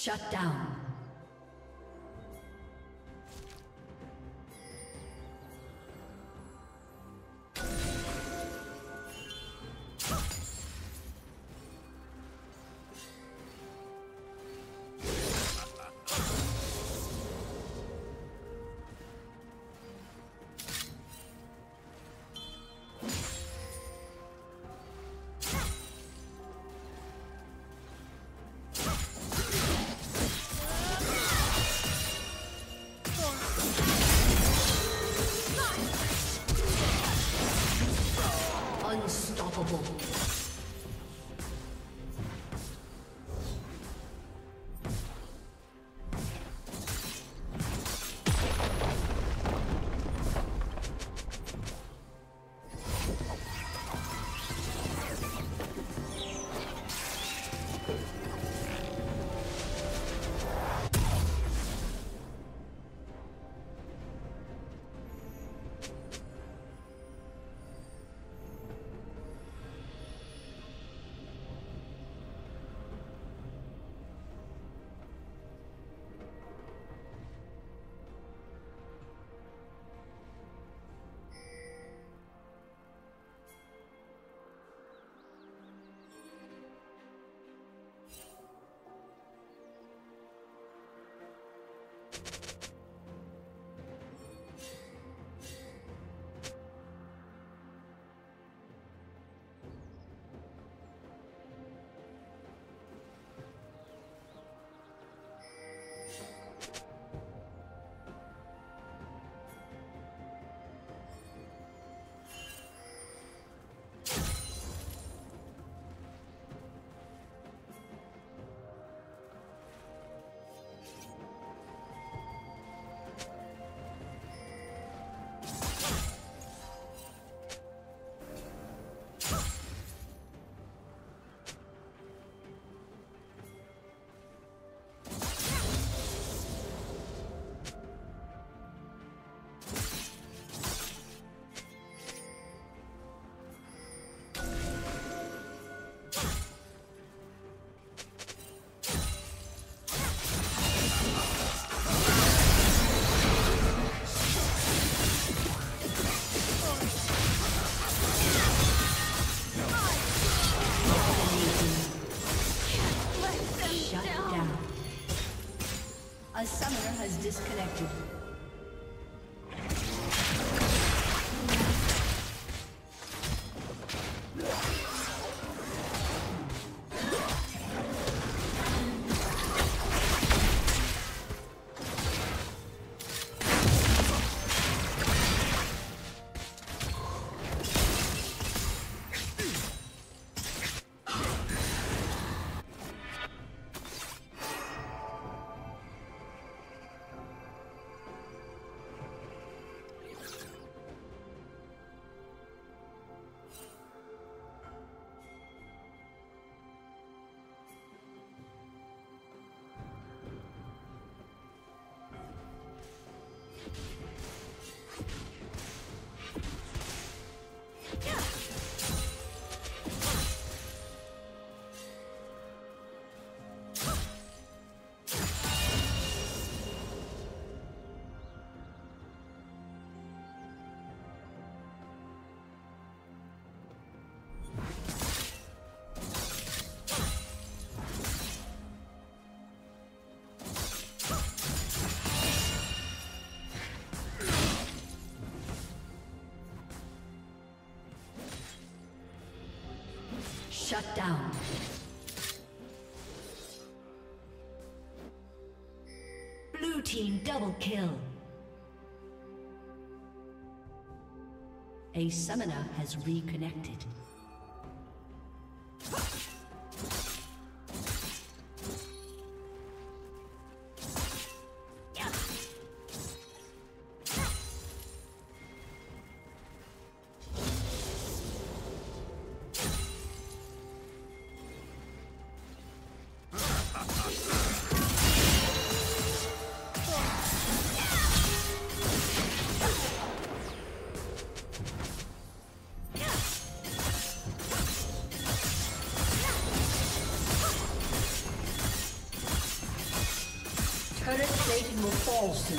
Shut down. disconnected. Shut down. Blue team double kill. A summoner has reconnected. Awesome.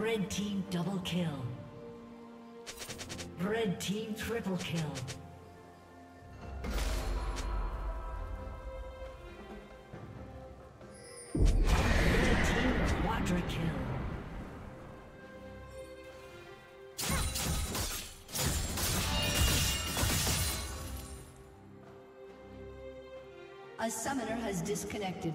Red team double kill. Red team triple kill. Red team quadra kill. A summoner has disconnected.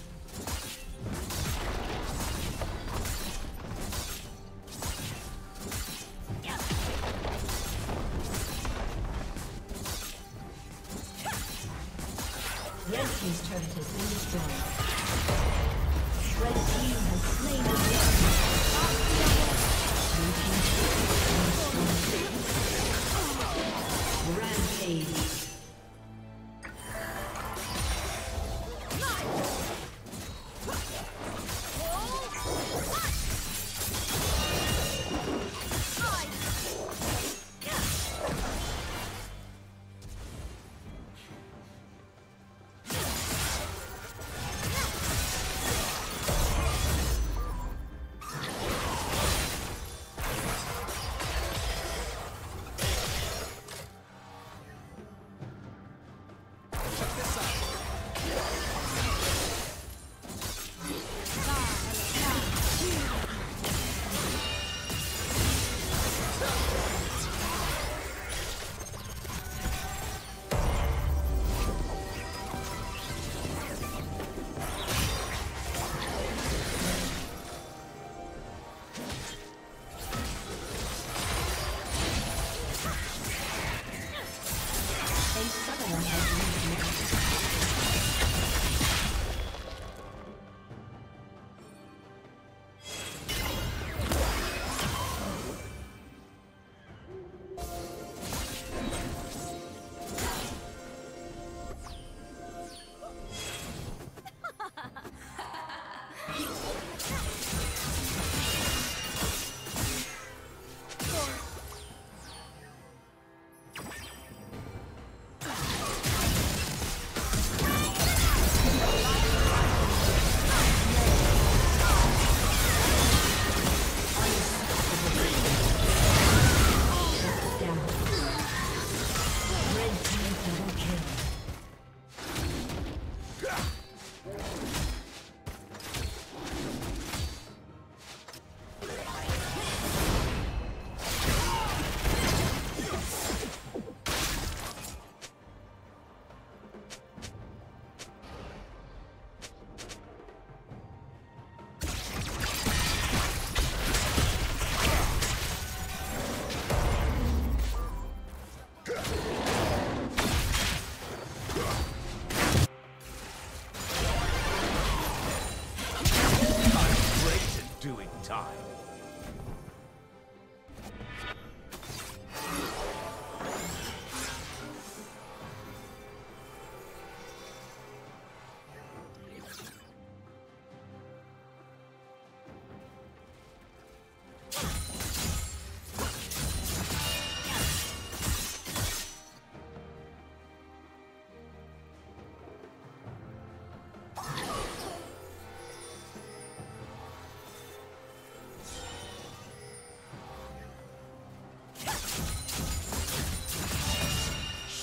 Red team's turret has been destroyed. Red team has slain the enemy. Blue team's turret has been destroyed. Rampage.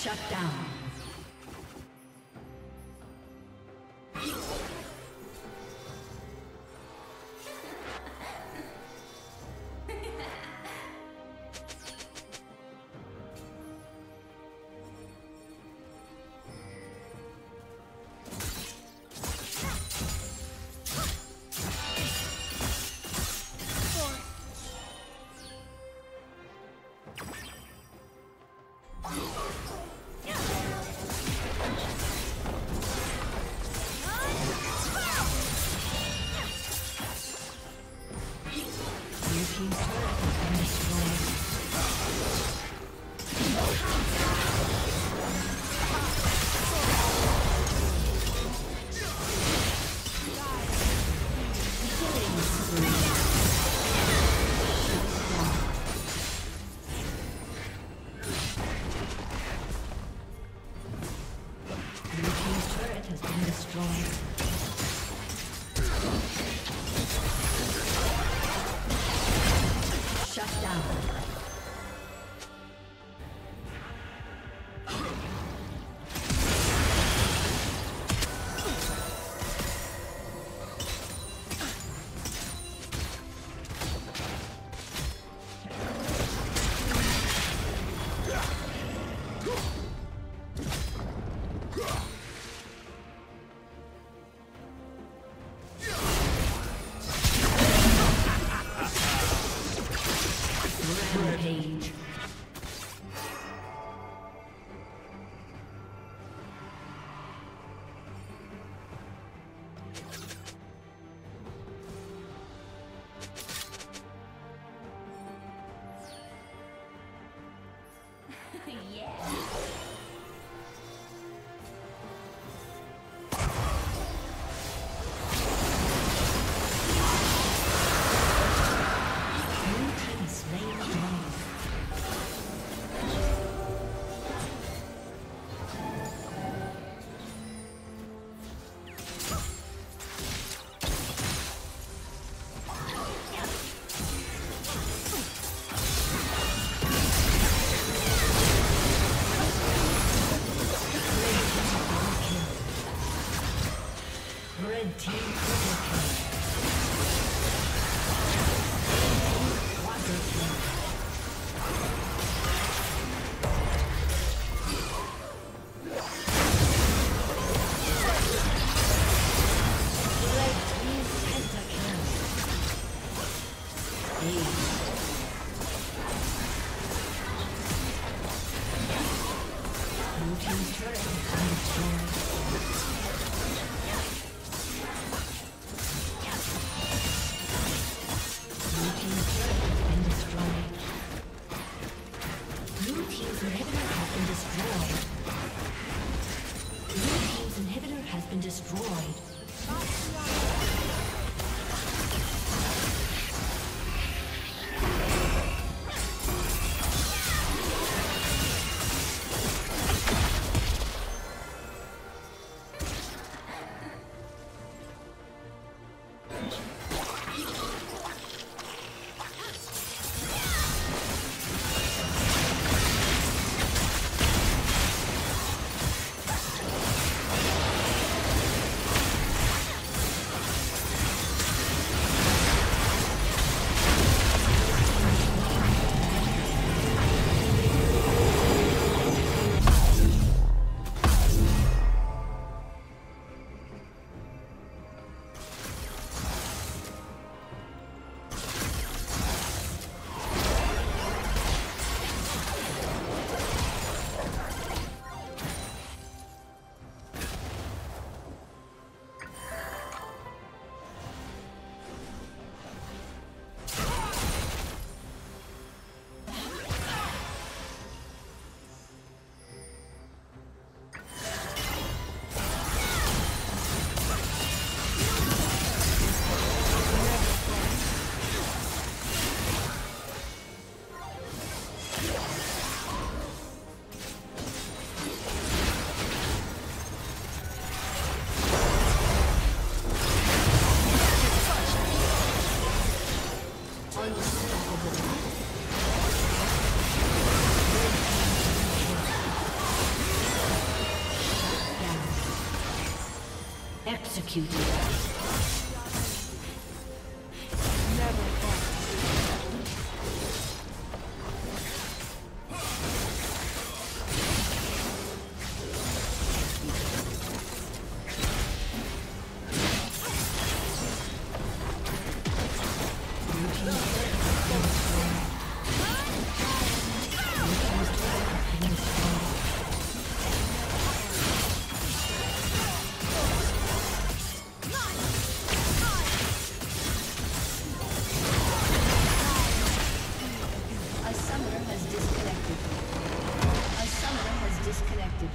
Shut down. Executed. A summoner has disconnected.